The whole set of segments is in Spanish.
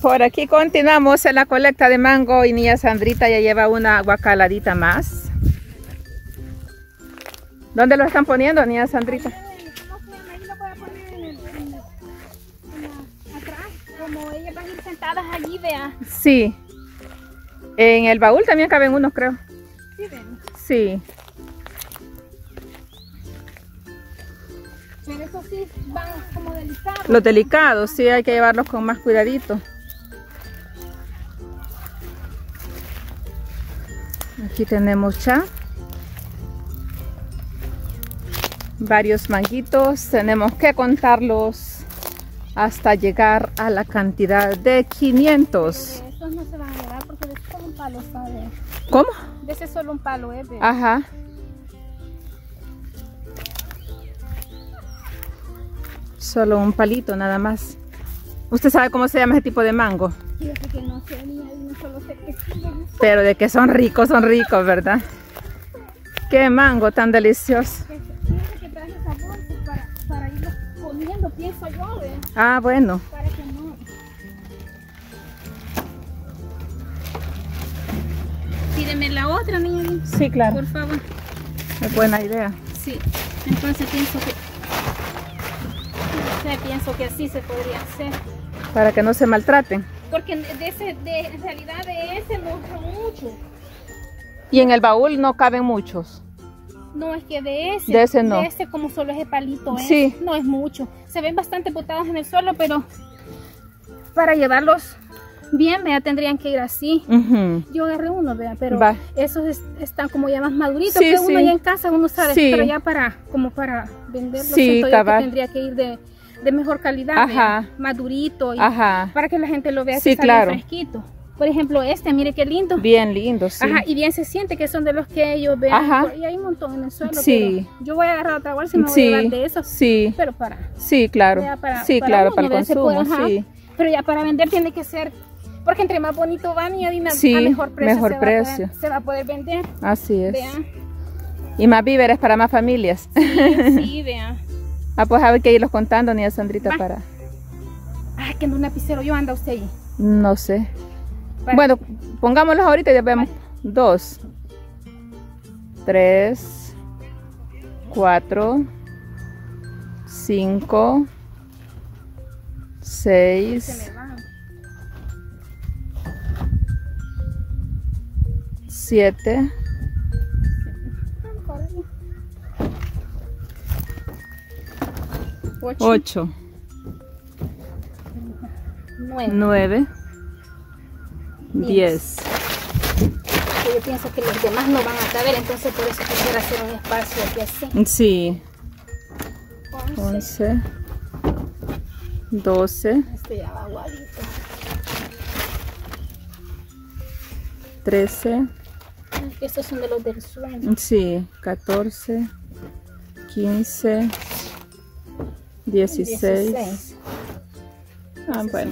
Por aquí continuamos en la colecta de mango y niña Sandrita ya lleva una guacaladita más. ¿Dónde lo están poniendo, niña Sandrita? Atrás, como ellas van a ir sentadas allí, vea. Sí. En el baúl también caben unos, creo. Sí, ven. Sí. Pero eso sí, van como delicados. Los delicados, sí, hay que llevarlos con más cuidadito. Aquí tenemos ya varios manguitos. Tenemos que contarlos hasta llegar a la cantidad de 500. Porque estos no se van a llevar porque de ese solo un palo, ¿sabes? ¿Cómo? De ese solo un palo, ¿eh? De... Ajá. Solo un palito nada más. ¿Usted sabe cómo se llama ese tipo de mango? Sí, es que no sé, no solo sé que son. Pero de que son ricos, ¿verdad? ¡Qué mango tan delicioso! Fíjate que traje esa bolsa para irlo comiendo, pienso yo, ¿eh? Ah, bueno. Para que no. Pídeme la otra, niña. Sí, claro. Por favor. Es buena idea. Sí, entonces pienso que... pienso que así se podría hacer para que no se maltraten, porque en realidad de ese no son muchos y en el baúl no caben muchos. No, es que de ese no, de ese como solo ese palito es, sí. No es mucho, se ven bastante botados en el suelo, pero para llevarlos bien, vea, tendrían que ir así. Yo agarré uno, vea, pero va. Esos están como ya más maduritos, sí, que uno sí. Ya en casa uno sabe, sí. Pero ya para venderlos, sí, que tendría que ir de mejor calidad, ajá. Madurito, y ajá. Para que la gente lo vea, sí, que sale, claro. Fresquito. Por ejemplo, este, mire qué lindo. Bien lindo, sí. Ajá, y bien se siente que son de los que ellos ven. Ajá. Y hay un montón en el suelo, sí. Pero yo voy a agarrar otra bolsa y me voy, sí, a llevar de esos. Sí. Pero para... Sí, claro. Sí, claro, para el consumo, puede, sí. Pero ya para vender tiene que ser... Porque entre más bonito van y sí, a mejor precio, se va a poder vender. Así es. Vean. Y más víveres para más familias. Sí, sí, vean. Ah, pues hay que irlos contando, niña Sandrita, va. Para... Ah, que no un lapicero, yo anda usted ahí. No sé. Para. Bueno, pongámoslos ahorita y ya vemos. Vale. 2, 3, 4, 5, 6, 7. 8, 9, 10. Yo pienso que los demás no van a caber, entonces por eso quisiera hacer un espacio aquí así. Sí. 11, 12. Este ya va igualito. 13. Estos son de los del sueño. Sí, 14, 15. 16. Ah, bueno.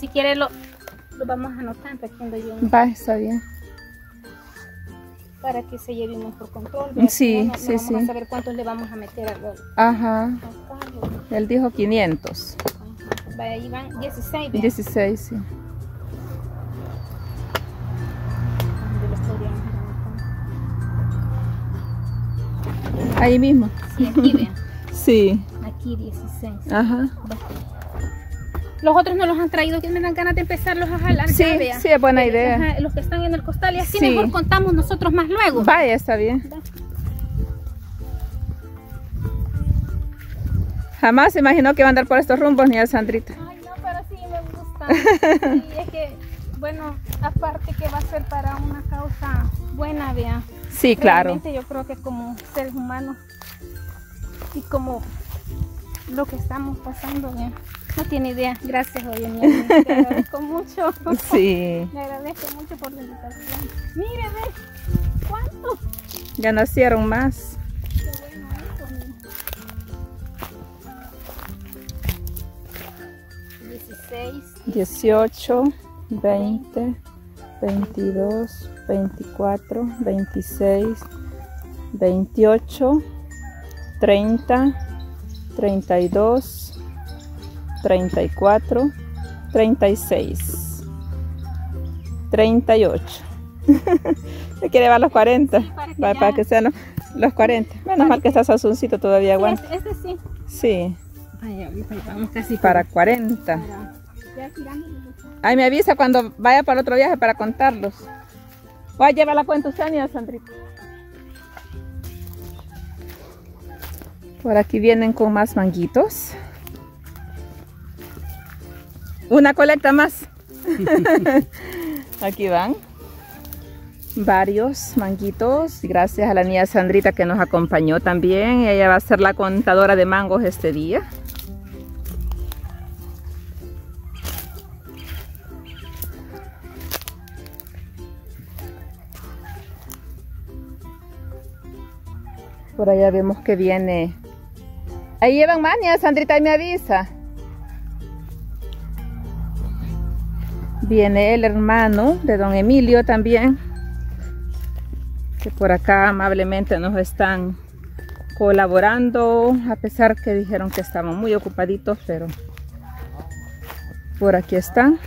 Si quieres lo vamos anotando aquí donde yo. Va, está bien. Para que se lleve mejor control. ¿Verdad? Sí, no, sí, vamos, sí. A saber cuántos le vamos a meter al gol. Ajá. Él dijo 500. Ajá. Vaya, ahí van 16. ¿Verdad? 16, sí. Ahí mismo. Sí, aquí vean. Sí. Aquí 16. Ajá. Los otros no los han traído, que me dan ganas de empezarlos a jalar. Sí, ya, vea. Sí, es buena idea. Ajá, los que están en el costal y así, sí. Mejor contamos nosotros más luego. Vaya, está bien. Va. Jamás se imaginó que iba a andar por estos rumbos, niña Sandrita. Ay, no, pero sí me gusta. Sí, es que, bueno, aparte que va a ser para una causa buena, vea. Sí, realmente, claro. Yo creo que como seres humanos. Y como lo que estamos pasando, ¿eh? No tiene idea. Gracias, oye, mía. Te agradezco mucho. Sí. Le agradezco mucho por la invitación. Mire, ve, ¿cuántos? Ya nacieron más. Qué bueno eso, mía. 16. 18, 20, 22, 24, 26, 28. 30, 32, 34, 36, 38. ¿Se quiere llevar los 40? Sí, para que sean los 40. Menos mal que está sazoncito todavía aguanta. Este sí. Sí. Vaya, vamos casi para 40. Ahí me avisa cuando vaya para otro viaje para contarlos. Voy a llevar la cuenta usted, mira, Sandrita. Por aquí vienen con más manguitos. Una colecta más. Aquí van varios manguitos. Gracias a la niña Sandrita que nos acompañó también. Ella va a ser la contadora de mangos este día. Por allá vemos que viene. Ahí llevan más, niña Sandrita, y me avisa. Viene el hermano de don Emilio también, que por acá amablemente nos están colaborando, a pesar que dijeron que estaban muy ocupaditos, pero por aquí están.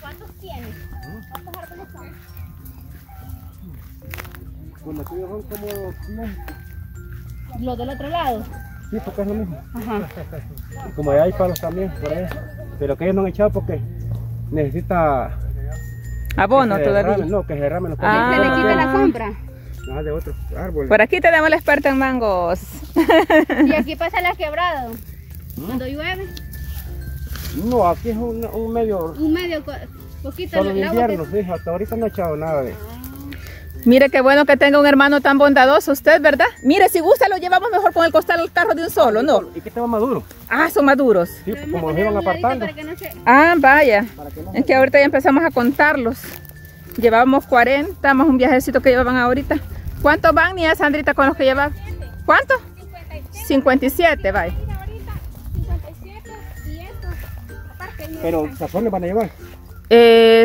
¿Cuántos tienes? ¿Cuántos árboles son? Con la tuya son como 100. ¿Los del otro lado? Sí, porque es lo mismo. Ajá. Y como allá hay palos también, por ahí. Pero que ellos no han echado porque necesita... abono todavía. Derramen, no, que se derramen los palos. Que le quite la sombra. No, de otros árboles. Por aquí tenemos la experta en mangos. Y aquí pasa la quebrada. Cuando llueve. No, aquí es un medio... un medio poquito. Solo en invierno, que... sí, hasta ahorita no he echado nada de... Mire qué bueno que tenga un hermano tan bondadoso usted, ¿verdad? Mire, si gusta lo llevamos mejor con el costal del carro de un solo, ¿no? ¿Y qué están maduros? Ah, son maduros. Sí, como los iban apartando. No se... ah, vaya. Que no se... es que ahorita ya empezamos a contarlos. Llevamos 40, más un viajecito que llevaban ahorita. ¿Cuántos van, niña Sandrita, con los que llevan? ¿Cuántos? 57, vaya. Pero sazones van a llevar.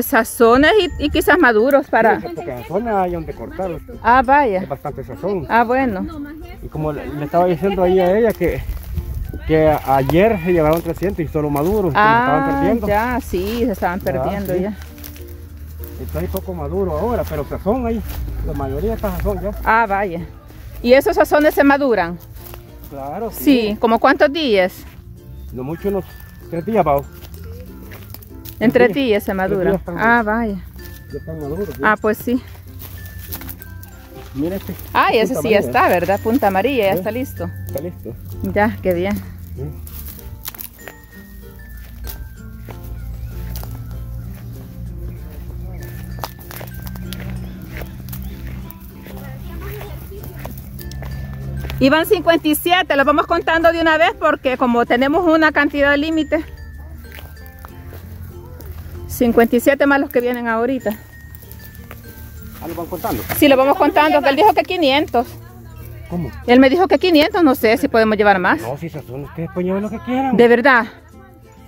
Sazones y quizás maduros para... sí, porque sazones hay donde cortarlos. Ah, vaya. Hay bastante sazón. Ah, bueno. Y como le estaba diciendo ahí a ella que ayer se llevaron 300 y solo maduros. Ah, estaban perdiendo. Ya, sí, se estaban perdiendo ya. Entonces hay poco maduro ahora, pero sazón ahí. La mayoría está sazón ya. Ah, vaya. ¿Y esos sazones se maduran? Claro, sí. Sí, ¿como cuántos días? No mucho, unos 3 días, Pau. Entre ti se madura. Ah, vaya. Ya están maduros. ¿Sí? Ah, pues sí. Mira este. Ah, y ese sí ya está, ¿verdad? Punta amarilla, ya está listo. Está listo. Ya, qué bien. ¿Sí? Y van 57, los vamos contando de una vez porque como tenemos una cantidad límite. 57 más los que vienen ahorita. ¿Ah, lo van contando? Sí, lo vamos contando, que él dijo que 500. ¿Cómo? Él me dijo que 500, no sé si podemos llevar más. No, si sazón, ustedes pueden llevar lo que quieran. ¿De verdad?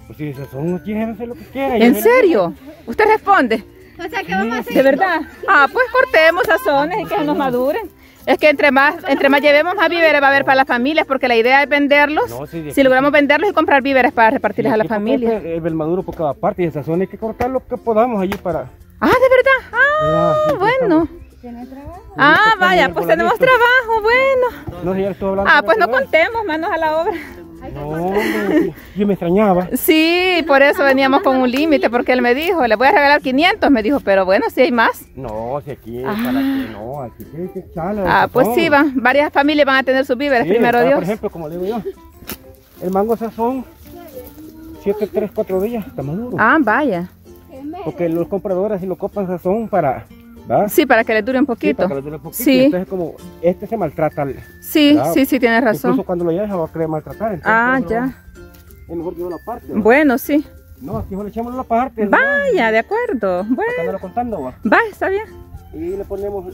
Pues si sazón, ustedes hacer lo que quieran. ¿En serio? ¿Usted responde? O sea, ¿qué vamos a hacer? ¿De verdad? Ah, pues cortemos sazones y que nos maduren. Es que entre más llevemos, más víveres va a haber para las familias, porque la idea es venderlos. No, sí, si logramos venderlos y comprar víveres para repartirles a la familia. El maduro por cada parte y esa zona hay que cortar lo que podamos allí para... ah, ¿de verdad? Ah, sí, bueno. ¿Tiene trabajo? Ah, vaya, pues tenemos trabajo, bueno. No, ya estoy hablando. Ah, pues no contemos, manos a la obra. No, yo me extrañaba. Sí, por eso veníamos con un límite, porque él me dijo, le voy a regalar 500, me dijo, pero bueno, si hay más. No, si aquí, para que no, aquí tiene que echarle. Ah, pues sí, varias familias van a tener sus víveres, sí, primero Dios. Por ejemplo, como le digo yo, el mango sazón, 7, 3, 4 días, está maduro. Ah, vaya. Porque los compradores si lo compran sazón para... ¿va? Sí, para que le dure un poquito. Sí, para que le dure un poquito. Sí. Entonces como este se maltrata. Sí, ¿verdad? Sí, sí, tienes razón. Incluso cuando lo lleves se va a querer maltratar. Entonces, ah, ya. Es mejor llevar la parte, ¿verdad? Bueno, sí. No, aquí le echamos la parte. Vaya, ¿verdad? De acuerdo. Bueno. Lo contando, ¿va? Va, está bien. Y le ponemos...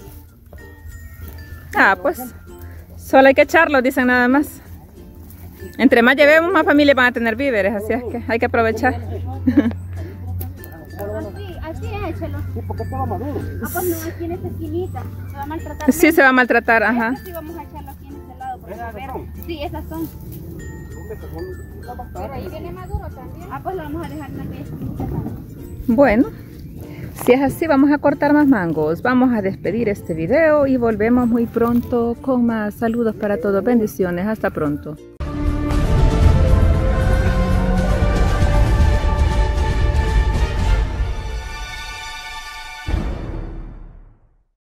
ah, pues. Solo hay que echarlo, dicen nada más. Entre más llevemos, más familias van a tener víveres, así es que hay que aprovechar. Así es. échelo. ¿Y por qué estaba maduro? Ah, pues no, aquí en esta esquinita. Se va a maltratar. Sí, se va a maltratar, ajá. Sí, vamos a echarlo aquí en este lado. Sí, esas son. Pero ahí viene maduro también. Ah, pues lo vamos a dejar también. Bueno, si es así, vamos a cortar más mangos. Vamos a despedir este video y volvemos muy pronto con más saludos para todos. Bendiciones, hasta pronto.